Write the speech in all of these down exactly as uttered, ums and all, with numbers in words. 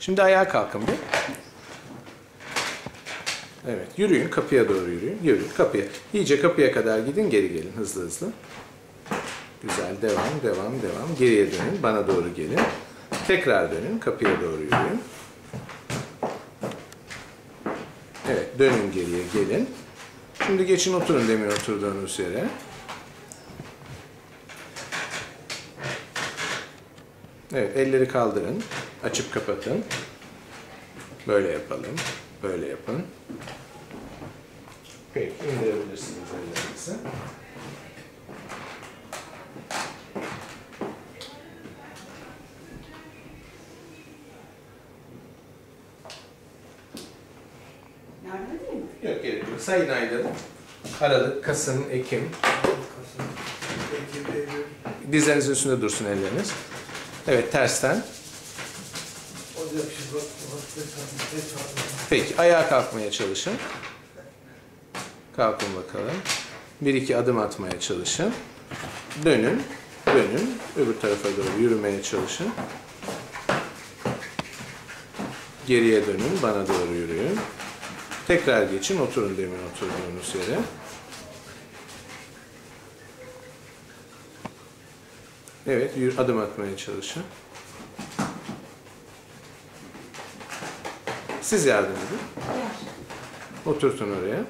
Şimdi ayağa kalkın bir. Evet, yürüyün, kapıya doğru yürüyün. Yürüyün, kapıya. İyice kapıya kadar gidin, geri gelin hızlı hızlı. Güzel, devam, devam, devam. Geriye dönün, bana doğru gelin. Tekrar dönün, kapıya doğru yürüyün. Evet, dönün geriye, gelin. Şimdi geçin, oturun demin oturduğunuz yere. Evet, elleri kaldırın, açıp kapatın. Böyle yapalım, böyle yapın. Peki, indirebilirsiniz ellerinizi. Yok, gerek yok. Sayın ayları. Aralık, Kasım, Ekim. Dizlerinizin üstünde dursun elleriniz. Evet, tersten. Peki, ayağa kalkmaya çalışın. Kalkın bakalım. Bir iki adım atmaya çalışın. Dönün, dönün. Öbür tarafa doğru yürümeye çalışın. Geriye dönün, bana doğru yürüyün. Tekrar geçin, oturun demin oturduğunuz yere. Evet, adım atmaya çalışın. Siz yardım edin. Oturtun oraya.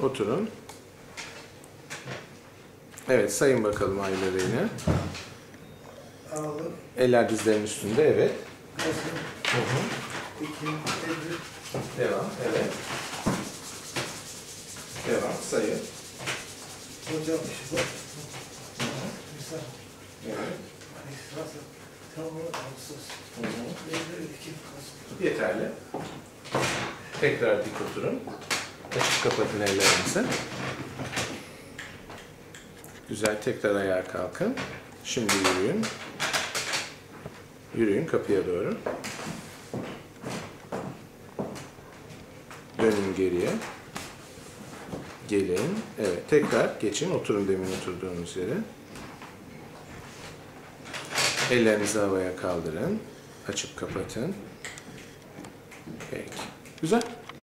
Oturun. Evet, sayın bakalım ayları yine. Eller dizlerin üstünde, evet. Devam, evet. Devam, sayın. Hocam, şu bak. Evet. Yeterli. Tekrar dik oturun. Açıp kapatın ellerinizi. Güzel, tekrar ayağa kalkın. Şimdi yürüyün. Yürüyün kapıya doğru. Dönün geriye. Gelin. Evet, tekrar geçin. Oturun demin oturduğunuz yere. Ellerinizi havaya kaldırın. Açıp kapatın. Peki. Güzel.